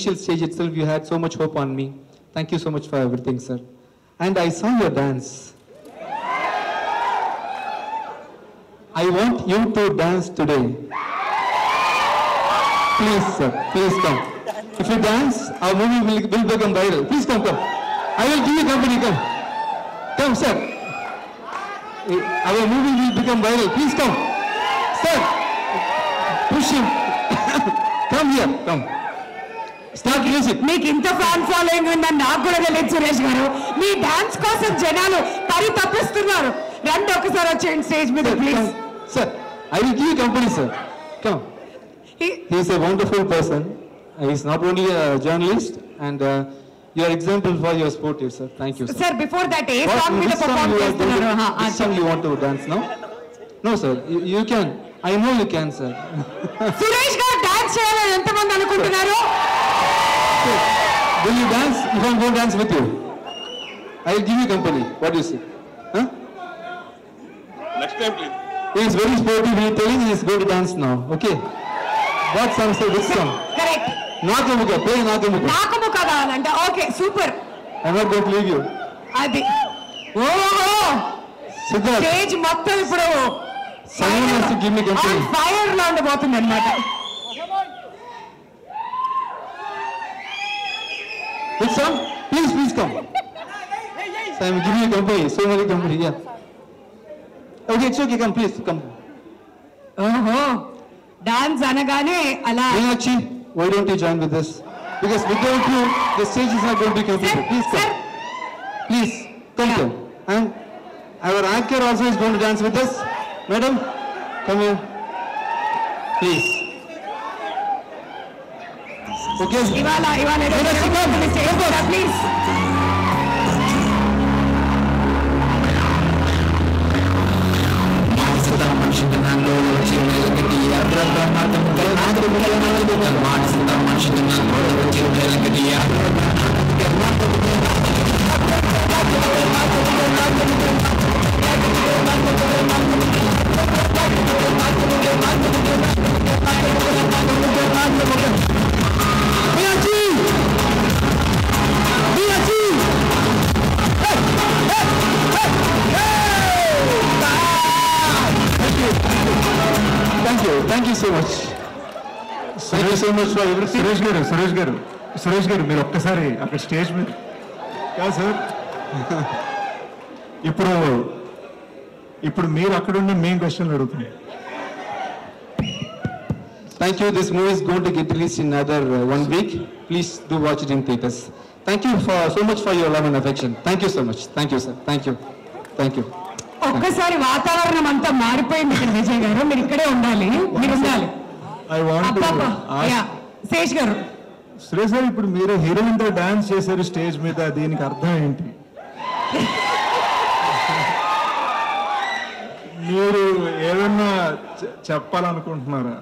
Initial stage itself, you had so much hope on me. Thank you so much for everything, sir. And I saw your dance. I want you to dance today. Please, sir. Please come. If you dance, our movie will become viral. Please come, come. I will give you company. Come. Come, sir. Our movie will become viral. Please come. Sir. Push him. Come here. Come. Start music. Make fan following in the Naaku Muka Suresh garu. Me dance course of Janalo. Tari tapistunnaru. Run Dokasara change stage with you, please. Come. Sir, I will give you company, sir. Come. He is a wonderful person. He is not only a journalist, and your example for your sport is, sir. Thank you, sir. Sir, before that, a song will perform. Which song you want to dance now? No, sir. You can. I know you can, sir. Suresh garu dance cheyalani entamandi anukuntunnaru. Will you dance? If I'm going to dance with you, I will give you company. What do you say? Huh? Next time, please. He is very sporty. We are telling he is going to dance now. Okay. What song, sir? Which song? Correct. Naaku Muka. Play Naaku Muka. Naaku Muka Galanda. Okay, super. I'm not going to leave you. Adi. Oh! Siddharth. Stage Mattal Pro. Someone has to give me company. On fire land about in Annata. Which song? Please, please come. So I'm giving you company. So many company, yeah. Okay, it's okay. Come, please, come. Oh-ho. Dance anagane ala. Meenakshi, why don't you join with us? Because without you, the stage is not going to be completed. Please come. Please come, yeah. Come. And our anchor also is going to dance with us. Madam, come here. Please. Okay. Ivana, come. Please. Thank you so much. Thank you so much for everything. Suresh garu, meer okkasari akka stage me. Ka sir. Ippudu meer akkada unna main question adugutunna. Thank you. This movie is going to get released in another 1 week. Please do watch it in theaters. Thank you for so much for your love and affection. Thank you so much. Thank you, sir. Thank you. Thank you. ఒక్కసారి వాతావరణం అంతా మారిపోయింది ఇక్కడ విజయ్ గారు. మీరు ఇక్కడే ఉండాలి, మీరు ఉండాలి. సురేష్ గారు, ఇప్పుడు మీరు హీరోయిన్ తో డాన్స్ చేశారు స్టేజ్ మీద, దీనికి అర్థం ఏంటి? మీరు ఏదన్నా చెప్పాలనుకుంటున్నారా?